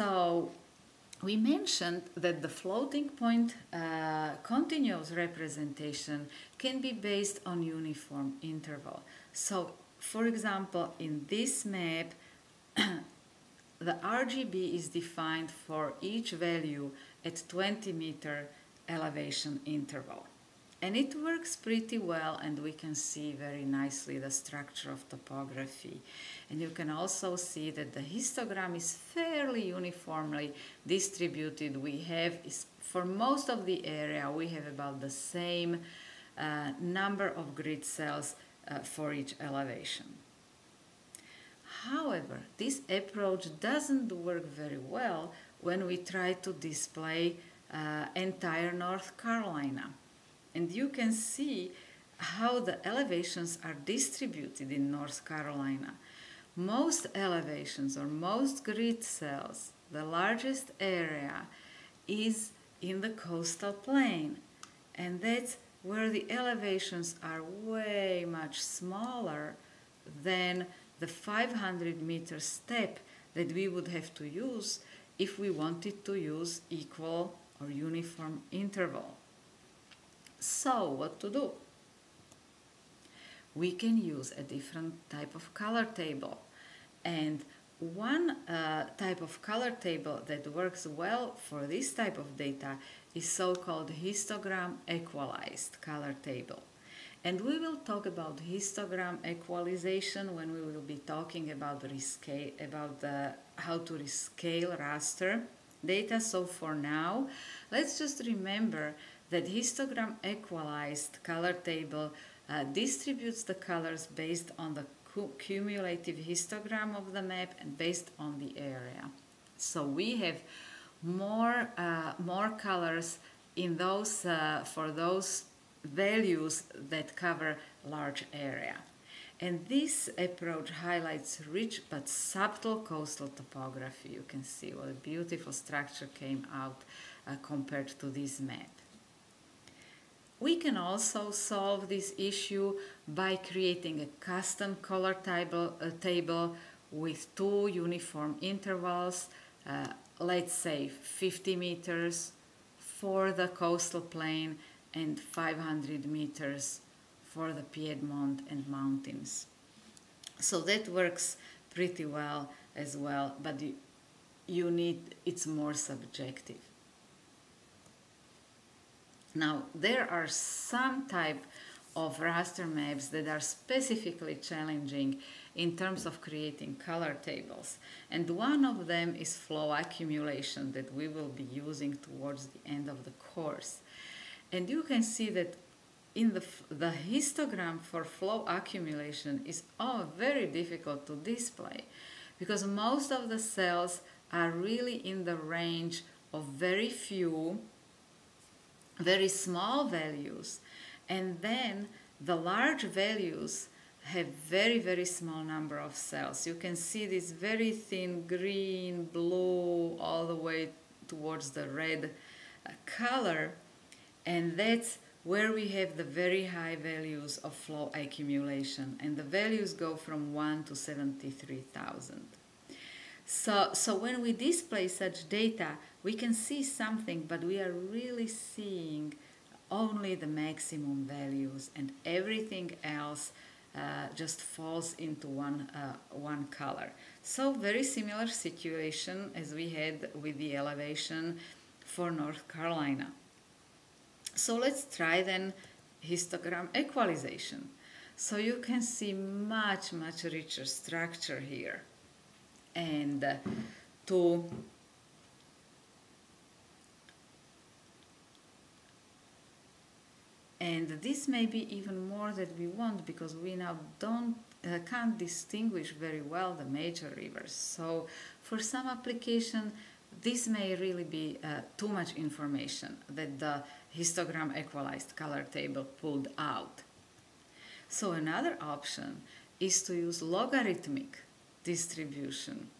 So we mentioned that the floating point continuous representation can be based on uniform interval. So, for example, in this map, the RGB is defined for each value at 20-meter elevation interval. And it works pretty well, and we can see very nicely the structure of topography. And you can also see that the histogram is fairly uniformly distributed. We have, for most of the area, we have about the same number of grid cells for each elevation. However, this approach doesn't work very well when we try to display entire North Carolina. And you can see how the elevations are distributed in North Carolina. Most elevations or most grid cells, the largest area, is in the coastal plain. And that's where the elevations are way much smaller than the 500-meter step that we would have to use if we wanted to use equal or uniform interval. So, what to do? We can use a different type of color table, and one type of color table that works well for this type of data is so-called histogram equalized color table. And we will talk about histogram equalization when we will be talking about rescale, about how to rescale raster data. So for now, let's just remember that histogram equalized color table distributes the colors based on the cumulative histogram of the map and based on the area. So we have more colors in those for those values that cover large area. And this approach highlights rich but subtle coastal topography. You can see what a beautiful structure came out compared to this map. We can also solve this issue by creating a custom color table, with two uniform intervals, let's say 50 meters for the coastal plain and 500 meters for the Piedmont and mountains. So that works pretty well as well, but it's more subjective. Now, there are some type of raster maps that are specifically challenging in terms of creating color tables. And one of them is flow accumulation that we will be using towards the end of the course. And you can see that in the histogram for flow accumulation is very difficult to display because most of the cells are really in the range of very few, very small values, and then the large values have very small number of cells. You can see this very thin green, blue, all the way towards the red color, and that's where we have the very high values of flow accumulation, and the values go from 1 to 73,000. So when we display such data, we can see something, but we are really seeing only the maximum values, and everything else just falls into one color. So very similar situation as we had with the elevation for North Carolina. So let's try then histogram equalization. So you can see much richer structure here. And this may be even more that we want, because we now can't distinguish very well the major rivers. So for some application, this may really be too much information that the histogram equalized color table pulled out. So another option is to use logarithmic distribution,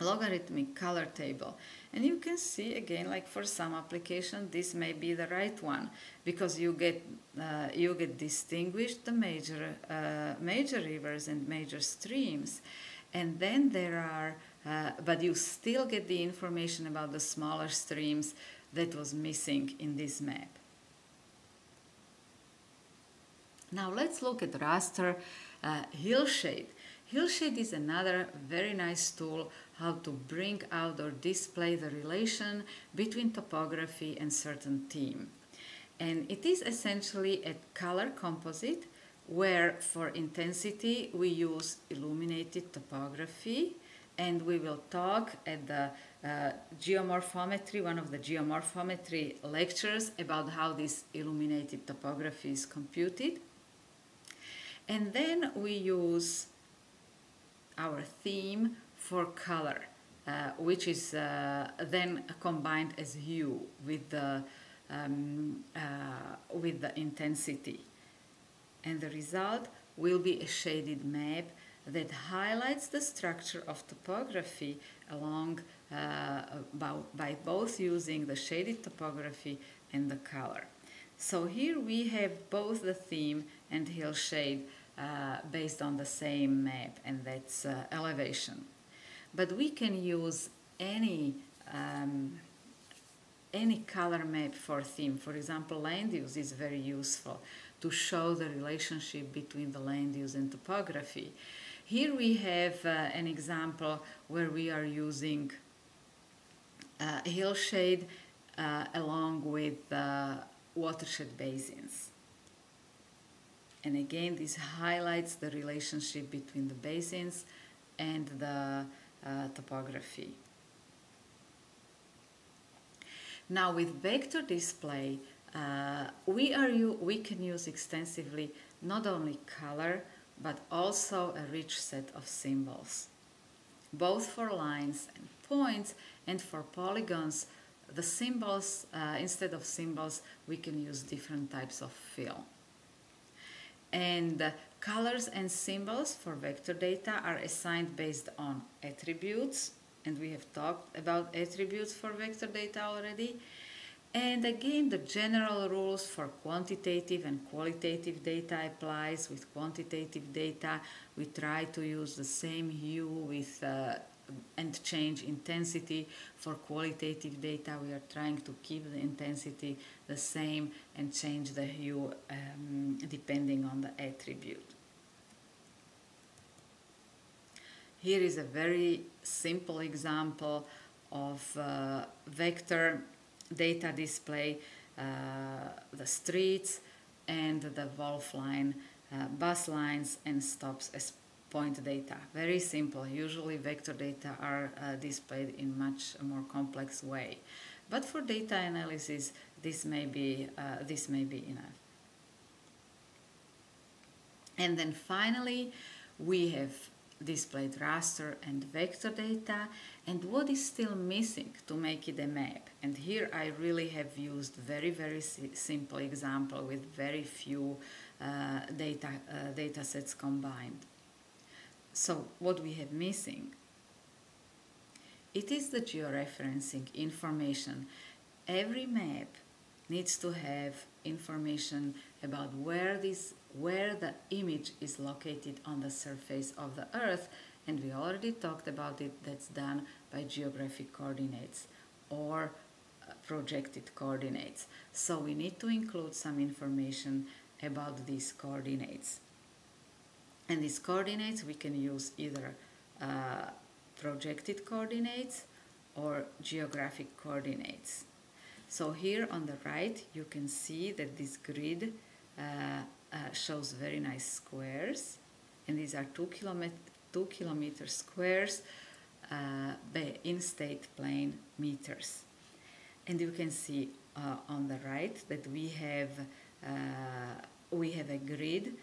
logarithmic color table, and you can see again, like for some application, this may be the right one, because you get distinguished the major rivers and major streams, and then there are but you still get the information about the smaller streams that was missing in this map. Now let's look at raster hillshade. Hillshade is another very nice tool how to bring out or display the relation between topography and certain theme. And it is essentially a color composite where for intensity we use illuminated topography, and we will talk at the geomorphometry, one of the geomorphometry lectures, about how this illuminated topography is computed. And then we use our theme for color, which is then combined as hue with the intensity. And the result will be a shaded map that highlights the structure of topography along by both using the shaded topography and the color. So here we have both the theme and hillshade based on the same map, and that's elevation. But we can use any color map for theme. For example, land use is very useful to show the relationship between the land use and topography. Here we have an example where we are using hillshade along with watershed basins. And again, this highlights the relationship between the basins and the topography. Now with vector display, we can use extensively not only color but also a rich set of symbols. Both for lines and points and for polygons, the symbols, instead of symbols, we can use different types of fill. And colors and symbols for vector data are assigned based on attributes, and we have talked about attributes for vector data already. And again, the general rules for quantitative and qualitative data applies. With quantitative data, we try to use the same hue with and change intensity. For qualitative data, we are trying to keep the intensity the same and change the hue depending on the attribute. Here is a very simple example of vector data display, the streets and the Wolf line, bus lines and stops as point data. Very simple. Usually vector data are displayed in much more complex way, but for data analysis this may be enough. And then finally we have displayed raster and vector data, and what is still missing to make it a map. And here I really have used very simple example with very few data sets combined. So what we have missing? It is the georeferencing information. Every map needs to have information about where the image is located on the surface of the Earth, and we already talked about it. That's done by geographic coordinates or projected coordinates. So we need to include some information about these coordinates. And these coordinates we can use either projected coordinates or geographic coordinates. So here on the right you can see that this grid shows very nice squares, and these are 2 kilometer squares in state plane meters. And you can see on the right that we have a grid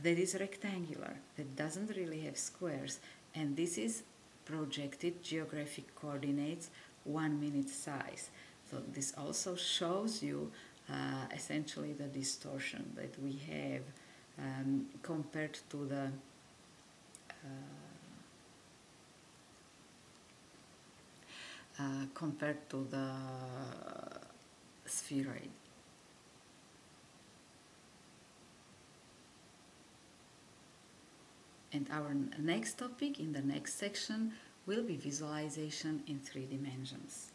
that is rectangular, that doesn't really have squares, and this is projected geographic coordinates 1 minute size. So this also shows you essentially the distortion that we have compared to the spheroid. And our next topic in the next section will be visualization in 3 dimensions.